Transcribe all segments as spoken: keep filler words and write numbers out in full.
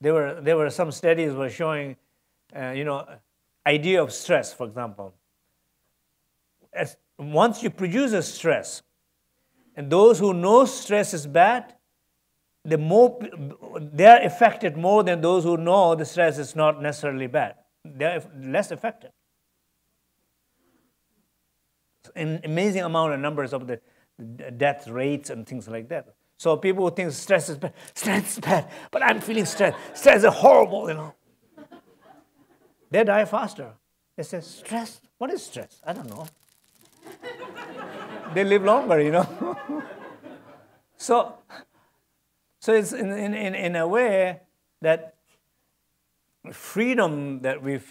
there were there were some studies were showing, uh, you know, idea of stress, for example. As once you produce a stress, and those who know stress is bad, the more they're affected more than those who know the stress is not necessarily bad. They're less affected. An amazing amount of numbers of the death rates and things like that. So people who think stress is bad, stress is bad, but I'm feeling stress. Stress is horrible, you know. They die faster. They say, stress? What is stress? I don't know. They live longer, you know. so, so it's in, in, in a way that freedom that we're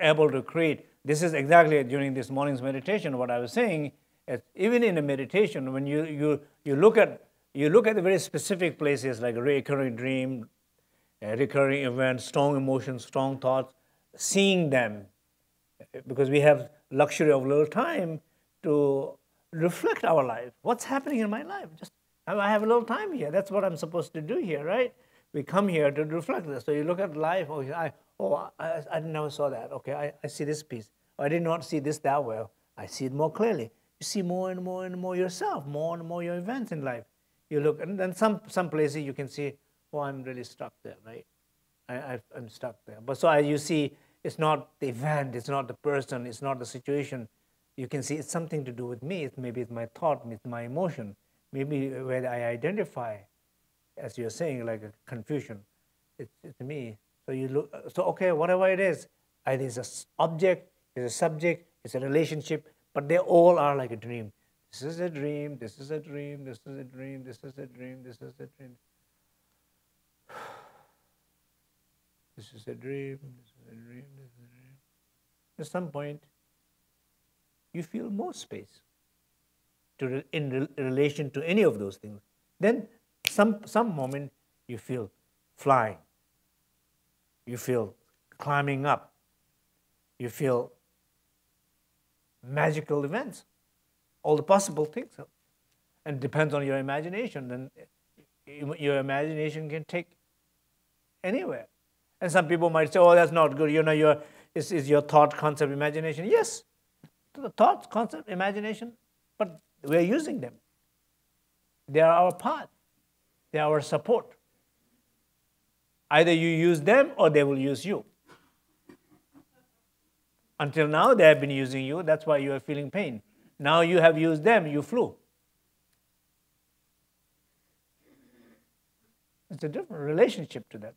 able to create. This is exactly during this morning's meditation what I was saying. Even in a meditation, when you, you, you, look at, you look at the very specific places like a recurring dream, a recurring event, strong emotions, strong thoughts, seeing them, because we have luxury of little time to reflect our life. What's happening in my life? Just I have a little time here. That's what I'm supposed to do here, right? We come here to reflect this. So you look at life, oh, I, oh, I, I never saw that. Okay, I, I see this piece. Oh, I did not see this that well. I see it more clearly. You see more and more and more yourself, more and more your events in life. You look, and then some, some places you can see, oh, I'm really stuck there, right? I, I, I'm stuck there. But so as you see, it's not the event, it's not the person, it's not the situation. You can see it's something to do with me. It's maybe it's my thought, it's my emotion. Maybe where I identify, as you're saying, like a confusion, it's, it's me. So you look, so okay, whatever it is, either it's an object, it's a subject, it's a relationship, but they all are like a dream. This is a dream, this is a dream, this is a dream, this is a dream, this is a dream. This is a dream, this is a dream, this is a dream. At some point, you feel more space to, in re relation to any of those things. Then some, some moment you feel flying, you feel climbing up, you feel magical events, all the possible things. And it depends on your imagination. Then your imagination can take anywhere. And some people might say, oh, that's not good. You know, your, is, is your thought, concept, imagination. Yes, the thought, concept, imagination, but we're using them. They are our path. They are our support. Either you use them or they will use you. Until now, they have been using you. That's why you are feeling pain. Now you have used them, you flew. It's a different relationship to that.